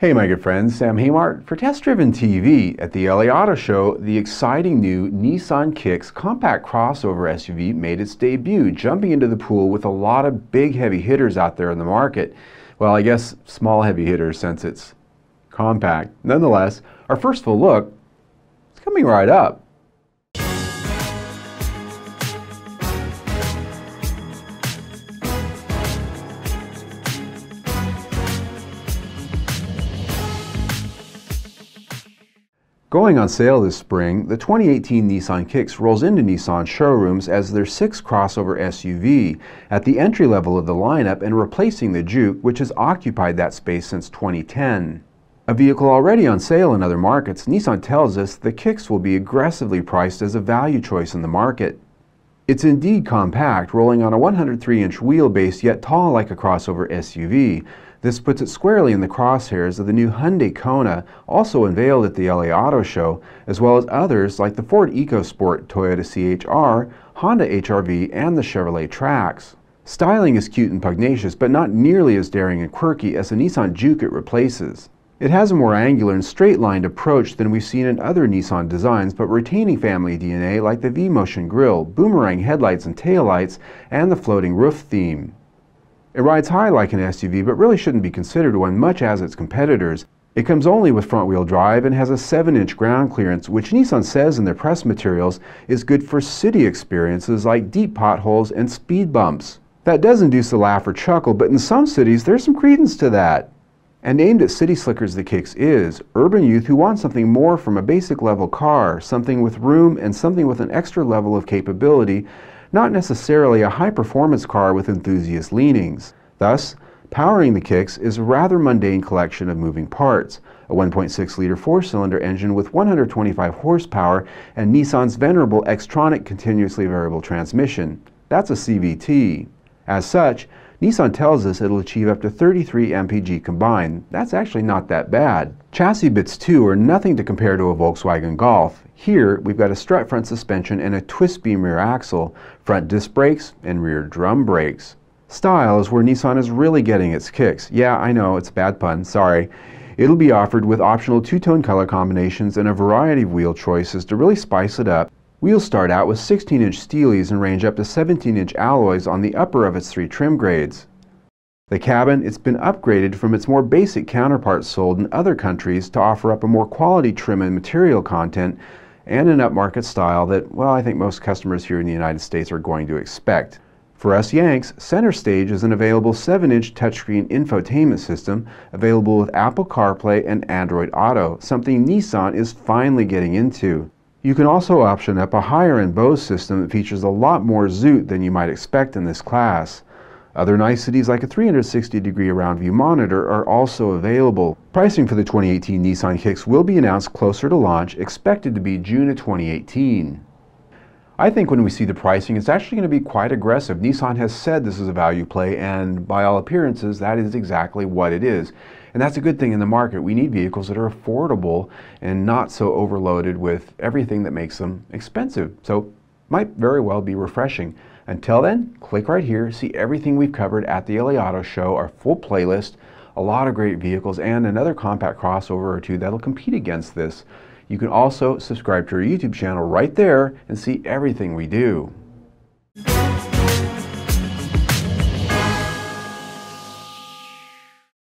Hey my good friends, Sam Haymart for Test Driven TV. At the LA Auto Show, the exciting new Nissan Kicks compact crossover SUV made its debut, jumping into the pool with a lot of big heavy hitters out there in the market. Well, I guess small heavy hitters since it's compact. Nonetheless, our first full look is coming right up. Going on sale this spring, the 2018 Nissan Kicks rolls into Nissan showrooms as their sixth crossover SUV at the entry level of the lineup and replacing the Juke, which has occupied that space since 2010. A vehicle already on sale in other markets, Nissan tells us the Kicks will be aggressively priced as a value choice in the market. It's indeed compact, rolling on a 103-inch wheelbase yet tall like a crossover SUV. This puts it squarely in the crosshairs of the new Hyundai Kona, also unveiled at the LA Auto Show, as well as others like the Ford EcoSport, Toyota CH-R, Honda HR-V, and the Chevrolet Trax. Styling is cute and pugnacious, but not nearly as daring and quirky as the Nissan Juke it replaces. It has a more angular and straight-lined approach than we've seen in other Nissan designs, but retaining family DNA like the V-Motion grille, boomerang headlights and taillights, and the floating roof theme. It rides high like an SUV, but really shouldn't be considered one much as its competitors. It comes only with front-wheel drive and has a 7-inch ground clearance, which Nissan says in their press materials is good for city experiences like deep potholes and speed bumps. That does induce a laugh or chuckle, but in some cities there's some credence to that. And aimed at city slickers, the Kicks is urban youth who want something more from a basic level car, something with room and something with an extra level of capability, not necessarily a high-performance car with enthusiast leanings. Thus, powering the Kicks is a rather mundane collection of moving parts, a 1.6-liter four-cylinder engine with 125 horsepower and Nissan's venerable Xtronic continuously variable transmission. That's a CVT. As such, Nissan tells us it'll achieve up to 33 mpg combined. That's actually not that bad. Chassis bits too are nothing to compare to a Volkswagen Golf. Here we've got a strut front suspension and a twist beam rear axle, front disc brakes, and rear drum brakes. Style is where Nissan is really getting its kicks. Yeah, I know, it's a bad pun, sorry. It'll be offered with optional two-tone color combinations and a variety of wheel choices to really spice it up. Wheels start out with 16-inch steelies and range up to 17-inch alloys on the upper of its three trim grades. The cabin, it's been upgraded from its more basic counterparts sold in other countries to offer up a more quality trim and material content and an upmarket style that, well, I think most customers here in the United States are going to expect. For us Yanks, center stage is an available 7-inch touchscreen infotainment system available with Apple CarPlay and Android Auto, something Nissan is finally getting into. You can also option up a higher-end Bose system that features a lot more zoot than you might expect in this class. Other niceties like a 360-degree around view monitor are also available. Pricing for the 2018 Nissan Kicks will be announced closer to launch, expected to be June of 2018. I think when we see the pricing, it's actually going to be quite aggressive. Nissan has said this is a value play, and by all appearances, that is exactly what it is. And that's a good thing in the market. We need vehicles that are affordable and not so overloaded with everything that makes them expensive. So might very well be refreshing. Until then, click right here, see everything we've covered at the LA Auto Show, our full playlist, a lot of great vehicles, and another compact crossover or two that'll compete against this. You can also subscribe to our YouTube channel right there and see everything we do.